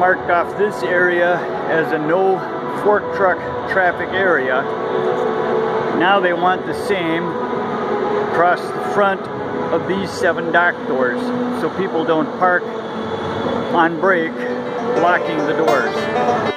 marked off this area as a no fork truck traffic area. Now they want the same across the front of these 7 dock doors, so people don't park on brake blocking the doors.